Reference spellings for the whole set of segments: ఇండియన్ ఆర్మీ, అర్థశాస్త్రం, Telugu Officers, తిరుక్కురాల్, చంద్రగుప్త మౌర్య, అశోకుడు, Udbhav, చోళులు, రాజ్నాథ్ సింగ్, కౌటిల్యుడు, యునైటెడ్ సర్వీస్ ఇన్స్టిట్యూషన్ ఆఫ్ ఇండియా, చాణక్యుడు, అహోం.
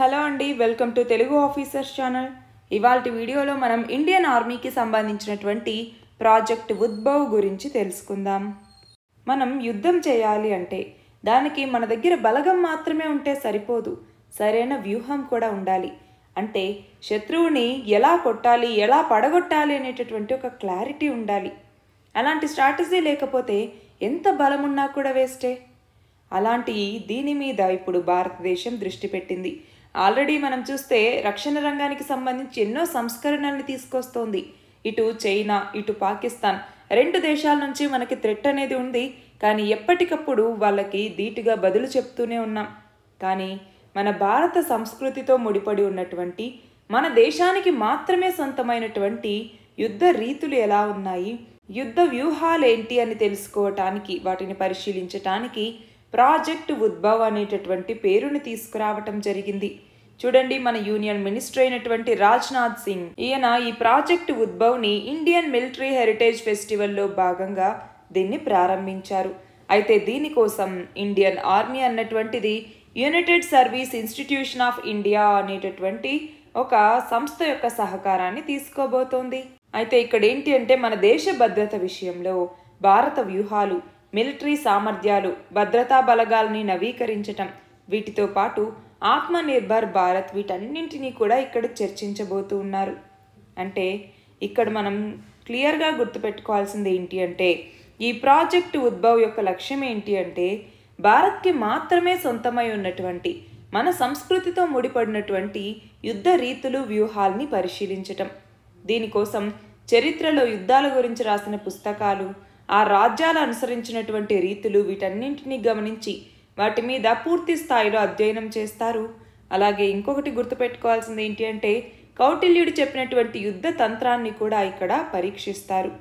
Hello अंडी welcome to Telugu officers channel इवाल्टी वीडियोलो मनम इंडियन आर्मी की संबंधिंचिनटुवंटि प्राजेक्ट उद्भव गुरिंचि तेलुसुकुंदाम। मनम युद्धं चेयाली अंटे दानिकी मन दग्गर बलगं मात्रमे उंटे सरिपोदु, सरैन व्यूहं कूडा उंडाली। अंटे शत्रुवुनि एला कोट्टाली एला पडगोट्टाली अनेटटुवंटि ओक क्लारिटी उंडाली। अलांटि स्ट्राटजी लेकपोते एंत बलं उन्ना कूडा वेस्टे। अलांटि दीनि मीद इप्पुडु భారతదేశం दृष्टि पेट्टिंदी। ఆల్రెడీ మనం చూస్తే రక్షణ రంగానికి సంబంధించి ఎన్నో సంస్కరణల్ని తీసుకొస్తోంది। ఇటు చైనా ఇటు పాకిస్తాన్ రెండు దేశాల నుంచి మనకి థ్రెట్ అనేది ఉంది, కానీ ఎప్పటికప్పుడు వాళ్ళకి దీటుగా బదులు చెప్తూనే ఉన్నాం। కానీ మన భారత సంస్కృతితో ముడిపడి ఉన్నటువంటి మన దేశానికి మాత్రమే సొంతమైనటువంటి యుద్ధ రీతులు ఎలా ఉన్నాయి, యుద్ధ వ్యూహాలు ఏంటి అని తెలుసుకోవడానికి వాటిని పరిశీలించడానికి ప్రాజెక్ట్ ఉద్భవ్ అనేటటువంటి పేరుని తీసుకురావడం జరిగింది। చూడండి, మన యూనియన్ మినిస్టర్ అయినటువంటి రాజ్నాథ్ సింగ్ ఈయన ఈ ప్రాజెక్ట్ ఉద్భవ్ ని ఇండియన్ మిలిటరీ హెరిటేజ్ ఫెస్టివల్ లో భాగంగా దీన్ని ప్రారంభించారు। అయితే దీని కోసం ఇండియన్ ఆర్మీ అన్నటువంటిది యునైటెడ్ సర్వీస్ ఇన్స్టిట్యూషన్ ఆఫ్ ఇండియా అనేటటువంటి ఒక సంస్థ యొక్క సహకారాన్ని తీసుకోబోతోంది। అయితే ఇక్కడ ఏంటి అంటే మన దేశ భద్రత విషయంలో భారత వ్యూహాలు మిలిటరీ సామర్థ్యాలు భద్రతా బలగాల్ని నవీకరించటం, వీటితో పాటు ఆత్మనిర్భర్ భారత్, వీటన్నింటినీ కూడా ఇక్కడ చర్చించబోతూ ఉన్నారు। అంటే ఇక్కడ మనం క్లియర్గా గుర్తుపెట్టుకోవాల్సింది ఏంటి అంటే ఈ ప్రాజెక్ట్ ఉద్భవ్ యొక్క లక్ష్యం ఏంటి అంటే భారత్కి మాత్రమే సొంతమై ఉన్నటువంటి మన సంస్కృతితో ముడిపడినటువంటి యుద్ధ రీతులు వ్యూహాల్ని పరిశీలించటం। దీనికోసం చరిత్రలో యుద్ధాల గురించి రాసిన పుస్తకాలు ఆ రాజ్యాలు అనుసరించినటువంటి రీతులు వీటన్నింటినీ గమనించి వాటి మీద పూర్తి స్థాయిలో అధ్యయనం చేస్తారు। అలాగే ఇంకొకటి గుర్తుపెట్టుకోవాల్సింది ఏంటి అంటే కౌటిల్యుడు చెప్పినటువంటి యుద్ధ తంత్రాన్ని కూడా ఇక్కడ పరీక్షిస్తారు।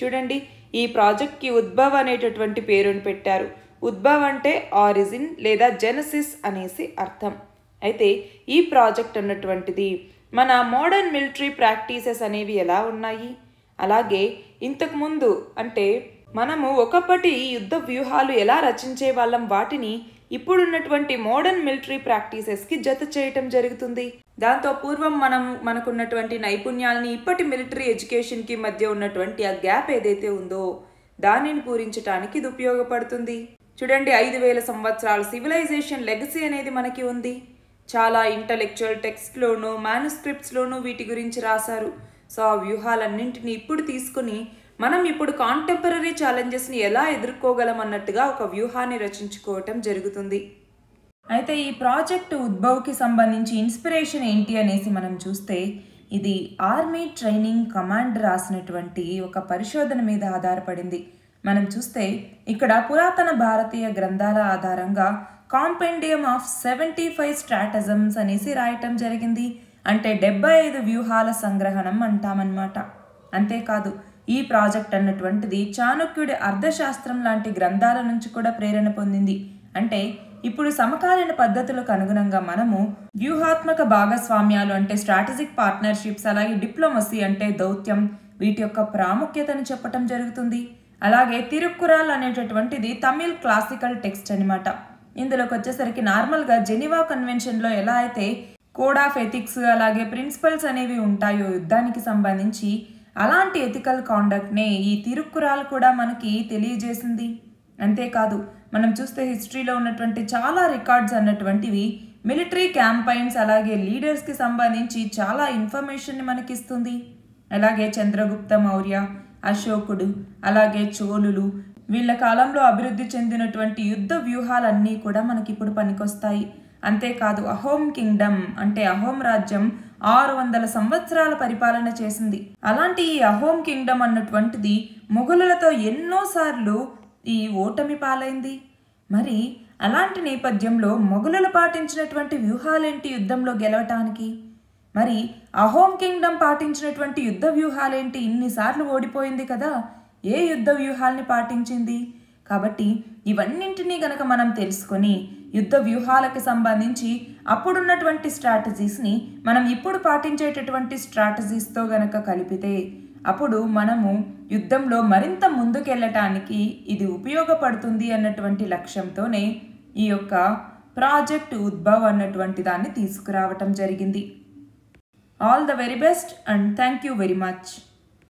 చూడండి, ఈ ప్రాజెక్ట్కి ఉద్భవ్ అనేటటువంటి పేరును పెట్టారు। ఉద్భవ్ అంటే ఆరిజిన్ లేదా జెనసిస్ అనేసి అర్థం। అయితే ఈ ప్రాజెక్ట్ అన్నటువంటిది మన మోడర్న్ మిలిటరీ ప్రాక్టీసెస్ అనేవి ఎలా ఉన్నాయి, అలాగే ఇంతకు ముందు అంటే మనము ఒకప్పటి యుద్ధ వ్యూహాలు ఎలా రచించే వాళ్ళం, వాటిని ఇప్పుడున్నటువంటి మోడర్న్ మిలిటరీ ప్రాక్టీసెస్కి జత చేయటం జరుగుతుంది। దాంతో పూర్వం మనం మనకున్నటువంటి నైపుణ్యాలని ఇప్పటి మిలిటరీ ఎడ్యుకేషన్కి మధ్య ఉన్నటువంటి ఆ గ్యాప్ ఏదైతే ఉందో దానిని పూరించడానికి ఇది ఉపయోగపడుతుంది। చూడండి, 5000 సంవత్సరాల సివిలైజేషన్ లెగసీ అనేది మనకి ఉంది। చాలా ఇంటలెక్చువల్ టెక్స్ట్లోను మాన్యుస్క్రిప్ట్స్లోను వీటి గురించి రాశారు। సో ఆ వ్యూహాలన్నింటినీ ఇప్పుడు తీసుకుని మనం ఇప్పుడు కాంటెంపరీ ఛాలెంజెస్ని ఎలా ఎదుర్కోగలం అన్నట్టుగా ఒక వ్యూహాన్ని రచించుకోవటం జరుగుతుంది। అయితే ఈ ప్రాజెక్ట్ ఉద్భవ్కి సంబంధించి ఇన్స్పిరేషన్ ఏంటి అనేసి మనం చూస్తే ఇది ఆర్మీ ట్రైనింగ్ కమాండ్ రాసినటువంటి ఒక పరిశోధన మీద ఆధారపడింది। మనం చూస్తే ఇక్కడ పురాతన భారతీయ గ్రంథాల ఆధారంగా కాంపెండియం ఆఫ్ 75 స్ట్రాటజమ్స్ అనేసి రాయటం జరిగింది। అంటే 75 వ్యూహాల సంగ్రహణం అంటామన్నమాట। అంతేకాదు ఈ ప్రాజెక్ట్ అన్నటువంటిది చాణక్యుడి అర్థశాస్త్రం లాంటి గ్రంథాల నుంచి కూడా ప్రేరణ పొందింది। అంటే ఇప్పుడు సమకాలీన పద్ధతులకు అనుగుణంగా మనము వ్యూహాత్మక భాగస్వామ్యాలు అంటే స్ట్రాటజిక్ పార్ట్నర్షిప్స్, అలాగే డిప్లొమసీ అంటే దౌత్యం, వీటి యొక్క ప్రాముఖ్యతను చెప్పటం జరుగుతుంది। అలాగే తిరుక్కురాల్ అనేటటువంటిది తమిళ్ క్లాసికల్ టెక్స్ట్ అనమాట। ఇందులోకి వచ్చేసరికి నార్మల్గా జెనీవా కన్వెన్షన్లో ఎలా అయితే కోడ్ ఆఫ్ ఎథిక్స్ అలాగే ప్రిన్సిపల్స్ అనేవి ఉంటాయో యుద్ధానికి సంబంధించి, అలాంటి ఎథికల్ కాండక్ట్నే ఈ తిరుక్కురాలు కూడా మనకి తెలియజేసింది। అంతేకాదు మనం చూస్తే హిస్టరీలో ఉన్నటువంటి చాలా రికార్డ్స్ అన్నటువంటివి మిలిటరీ క్యాంపైన్స్ అలాగే లీడర్స్కి సంబంధించి చాలా ఇన్ఫర్మేషన్ని మనకి ఇస్తుంది। అలాగే చంద్రగుప్త మౌర్య, అశోకుడు అలాగే చోళులు వీళ్ళ కాలంలో అభివృద్ధి చెందినటువంటి యుద్ధ వ్యూహాలన్నీ కూడా మనకి ఇప్పుడు పనికొస్తాయి। అంతేకాదు అహోం కింగ్డమ్ అంటే అహోం రాజ్యం 600 సంవత్సరాల పరిపాలన చేసింది। అలాంటి ఈ అహోం కింగ్డమ్ అన్నటువంటిది మొఘలులతో ఎన్నోసార్లు ఈ ఓటమి పాలైంది। మరి అలాంటి నేపథ్యంలో మొఘలులు పాటించినటువంటి వ్యూహాలేంటి యుద్ధంలో గెలవటానికి, మరి అహోం కింగ్డమ్ పాటించినటువంటి యుద్ధ వ్యూహాలేంటి, ఇన్నిసార్లు ఓడిపోయింది కదా, ఏ యుద్ధ వ్యూహాల్ని పాటించింది? కాబట్టి ఇవన్నింటినీ గనక మనం తెలుసుకొని యుద్ధ వ్యూహాలకు సంబంధించి అప్పుడున్నటువంటి స్ట్రాటజీస్ని మనం ఇప్పుడు పాటించేటటువంటి స్ట్రాటజీస్తో గనక కలిపితే అప్పుడు మనము యుద్ధంలో మరింత ముందుకెళ్ళటానికి ఇది ఉపయోగపడుతుంది అన్నటువంటి లక్ష్యంతోనే ఈ యొక్క ప్రాజెక్ట్ ఉద్భవ్ అన్నటువంటి దాన్ని తీసుకురావడం జరిగింది. All the very best and thank you very much.